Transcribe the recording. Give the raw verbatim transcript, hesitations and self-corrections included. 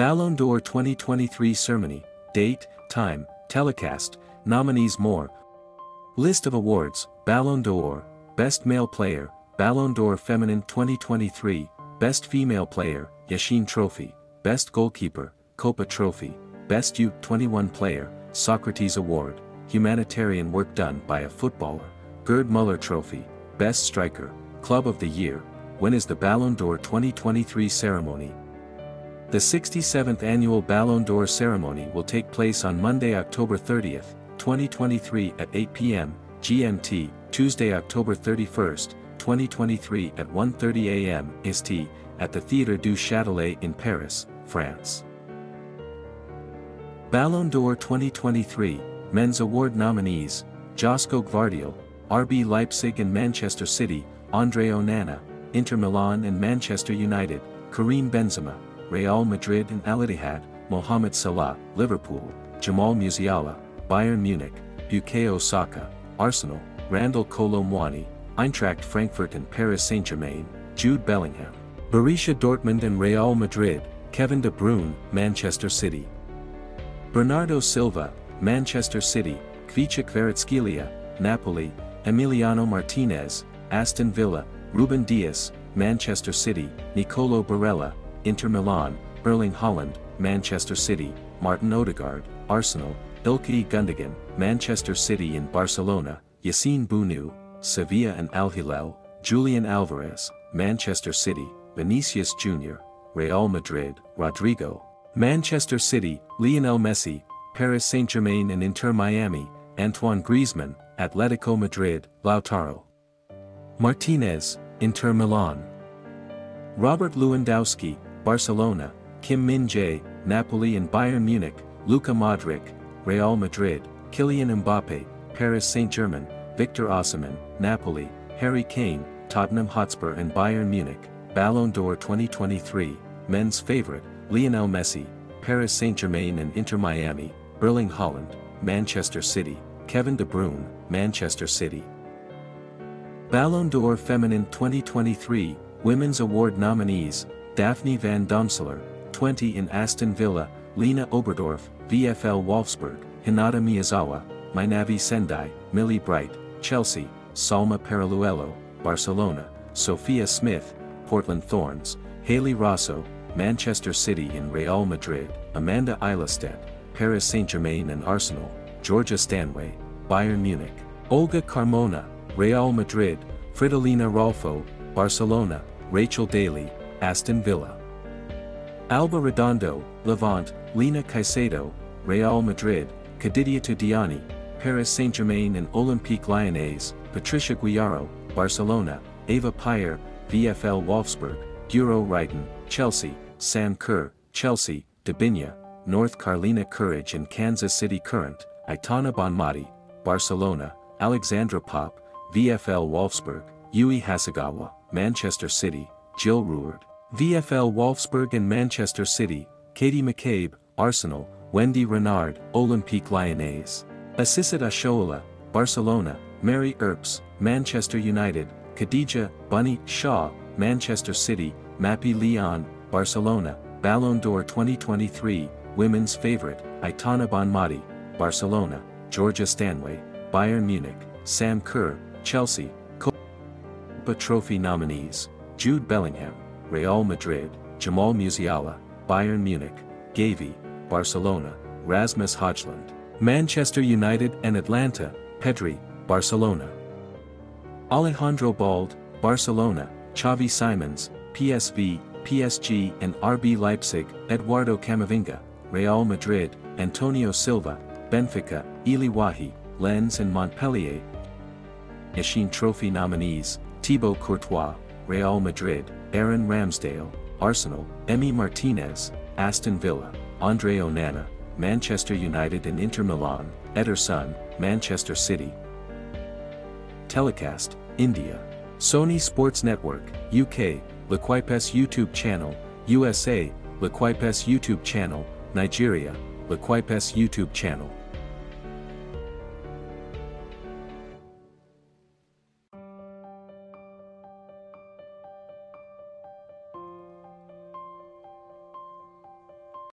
Ballon d'Or twenty twenty-three ceremony, date, time, telecast, nominees more. List of awards, Ballon d'Or, Best Male Player, Ballon d'Or Feminine twenty twenty-three, Best Female Player, Yashin Trophy, Best Goalkeeper, Kopa Trophy, Best U twenty-one Player, Socrates Award, Humanitarian Work Done by a Footballer, Gerd Müller Trophy, Best Striker, Club of the Year. When is the Ballon d'Or twenty twenty-three ceremony? The sixty-seventh annual Ballon d'Or ceremony will take place on Monday, October thirtieth, twenty twenty-three at eight p m G M T, Tuesday, October thirty-first, twenty twenty-three at one thirty a m E S T, at the Théâtre du Châtelet in Paris, France. Ballon d'Or twenty twenty-three, Men's Award nominees, Josko Gvardiol, R B Leipzig and Manchester City, Andre Onana, Inter Milan and Manchester United, Karim Benzema, Real Madrid and Al Ittihad, Mohamed Salah, Liverpool, Jamal Musiala, Bayern Munich, Bukayo Saka, Arsenal, Randal Kolo Muani, Eintracht Frankfurt and Paris Saint-Germain, Jude Bellingham, Borussia Dortmund and Real Madrid, Kevin De Bruyne, Manchester City, Bernardo Silva, Manchester City, Khvicha Kvaratskhelia, Napoli, Emiliano Martinez, Aston Villa, Ruben Dias, Manchester City, Nicolo Barella, Inter Milan, Erling Haaland, Manchester City, Martin Odegaard, Arsenal, Ilkay Gundogan, Manchester City and Barcelona, Yassine Bounou, Sevilla and Al Hilal, Julian Alvarez, Manchester City, Vinicius Junior, Real Madrid, Rodrigo, Manchester City, Lionel Messi, Paris Saint-Germain and Inter Miami, Antoine Griezmann, Atletico Madrid, Lautaro Martinez, Inter Milan, Robert Lewandowski, Barcelona, Kim Min-jae, Napoli and Bayern Munich, Luka Modric, Real Madrid, Kylian Mbappe, Paris Saint-Germain, Victor Osimhen, Napoli, Harry Kane, Tottenham Hotspur and Bayern Munich. Ballon d'Or twenty twenty-three, men's favorite, Lionel Messi, Paris Saint-Germain and Inter Miami, Erling Haaland, Manchester City, Kevin De Bruyne, Manchester City. Ballon d'Or Feminine twenty twenty-three, Women's Award nominees, Daphne van Domselaer, twenty in Aston Villa, Lena Oberdorf, VfL Wolfsburg, Hinata Miyazawa, Mainavi Sendai, Millie Bright, Chelsea, Salma Paraluelo, Barcelona, Sophia Smith, Portland Thorns, Haley Rosso, Manchester City and Real Madrid, Amanda Eilestedt, Paris Saint-Germain and Arsenal, Georgia Stanway, Bayern Munich, Olga Carmona, Real Madrid, Fridolina Rolfo, Barcelona, Rachel Daly, Aston Villa, Alba Redondo, Levante, Lina Caicedo, Real Madrid, Khadija Tudiani, Paris Saint-Germain and Olympique Lyonnais, Patricia Guiaro, Barcelona, Ava Pire, VfL Wolfsburg, Guro Reiten, Chelsea, Sam Kerr, Chelsea, Dabinia, North Carolina Courage and Kansas City Current, Aitana Bonmatí, Barcelona, Alexandra Pop, VfL Wolfsburg, Yui Hasegawa, Manchester City, Jill Ruard, VfL Wolfsburg and Manchester City, Katie McCabe, Arsenal, Wendy Renard, Olympique Lyonnais, Assisat Oshoala, Barcelona, Mary Earps, Manchester United, Khadija Bunny Shaw, Manchester City, Mappy Leon, Barcelona. Ballon d'Or twenty twenty-three, women's favorite, Aitana Bonmatí, Barcelona, Georgia Stanway, Bayern Munich, Sam Kerr, Chelsea. Kopa Trophy nominees, Jude Bellingham, Real Madrid, Jamal Musiala, Bayern Munich, Gavi, Barcelona, Rasmus Højlund, Manchester United and Atlanta, Pedri, Barcelona, Alejandro Balde, Barcelona, Xavi Simons, P S V, P S G and R B Leipzig, Eduardo Camavinga, Real Madrid, Antonio Silva, Benfica, Ili Wahi, Lens and Montpellier. Yashin Trophy nominees, Thibaut Courtois, Real Madrid, Aaron Ramsdale, Arsenal, Emi Martinez, Aston Villa, Andre Onana, Manchester United and Inter Milan, Ederson, Manchester City. Telecast, India. Sony Sports Network, U K, L'Equipe's YouTube channel, U S A, L'Equipe's YouTube channel, Nigeria, L'Equipe's YouTube channel.